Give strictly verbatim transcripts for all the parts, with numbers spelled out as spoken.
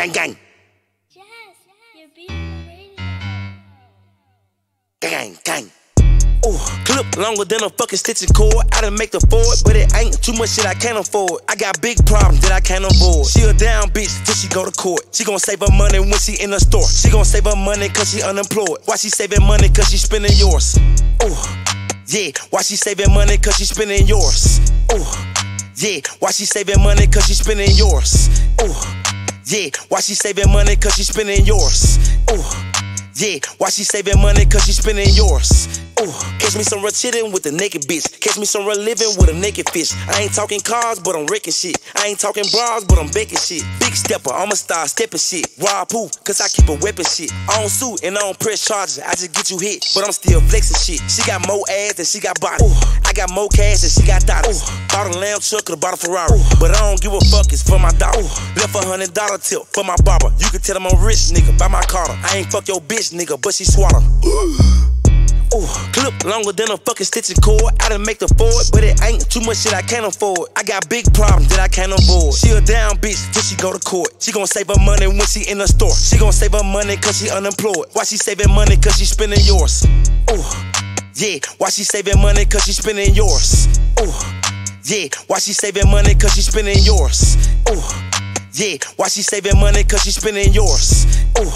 Gang, gang. Yes, you're being crazy. Gang, gang. Ooh, clip longer than a fucking stitching cord. I done make the Ford, but it ain't too much shit I can't afford. I got big problems that I can't avoid. She a down bitch till she go to court. She gon' save her money when she in the store. She gon' save her money cause she unemployed. Why she saving money cause she spending yours? Ooh, yeah. Why she saving money cause she spending yours? Ooh, yeah. Why she saving money cause she spending yours? Ooh, yeah. Why she saving money cause she spending yours? Ooh, yeah. Why she saving money cause she spending yours? Ooh, catch me some real chittin' with a naked bitch. Catch me some real living with a naked fish. I ain't talking cars, but I'm wrecking shit. I ain't talking bras, but I'm baking shit. Big stepper, I'm a star, stepping shit. Wild poo, cause I keep a weapon shit. I don't suit and I don't press charges. I just get you hit, but I'm still flexing shit. She got more ass than she got body. Ooh, I got more cash than she got dollars. Bought a Lamb truck or bought a Ferrari. Ooh, but I don't give a fuck, it's for my daughter. Left a hundred dollar tip for my barber. You can tell I'm a rich nigga by my Carter. I ain't fuck your bitch nigga, but she swallow. Ooh, clip longer than a fucking stitching cord. I done make the Ford, but it ain't too much shit I can't afford. I got big problems that I can't avoid. She a down bitch till she go to court. She gon' save her money when she in the store. She gon' save her money cause she unemployed. Why she saving money cause she spending yours? Ooh, yeah. Why she saving money cause she spending yours? Ooh, yeah. Why she saving money cause she spending yours? Ooh, yeah. Why she saving money cause she spending yours? Ooh,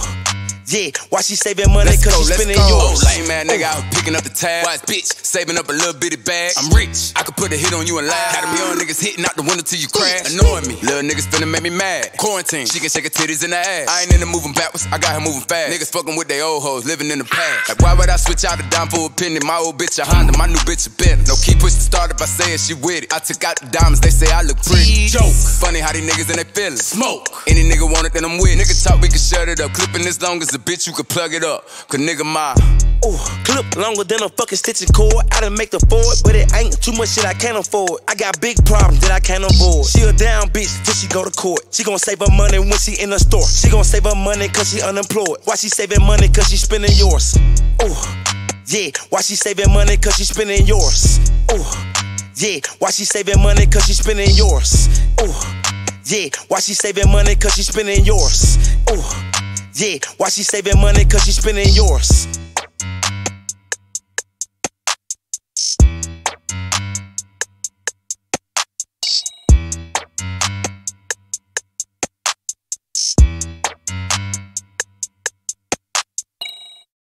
yeah, why she saving money let's cause go, she spending yours? Oh, lame man, nigga, I was picking up the tab. Wise bitch, saving up a little bitty bag. I'm rich, I could put a hit on you and lie. Got them young niggas hitting out the window till you crash. Annoying me, little niggas finna make me mad. Quarantine, she can shake her titties in the ass. I ain't into moving backwards, I got her moving fast. Niggas fucking with they old hoes, living in the past. Like, why would I switch out a dime for a penny? My old bitch a Honda, my new bitch a Bentley. No key push to start if I say it, she with it. I took out the diamonds, they say I look pretty. Joke, funny how these niggas and they feelin'. Smoke, any nigga want it, then I'm with it. Nigga talk, we can shut it up. Clipping as long as a bitch, you can plug it up, cause nigga my ooh, clip longer than a fucking stitching cord. I done make the Ford, but it ain't too much shit I can't afford. I got big problems that I can't avoid. She a down bitch till she go to court. She gon' save her money when she in the store. She gon' save her money cause she unemployed. Why she saving money cause she spending yours? Ooh, yeah. Why she saving money cause she spending yours? Ooh, yeah. Why she saving money cause she spending yours? Ooh, yeah. Why she saving money cause she spending yours? Ooh, yeah, why she saving money cause she spending yours?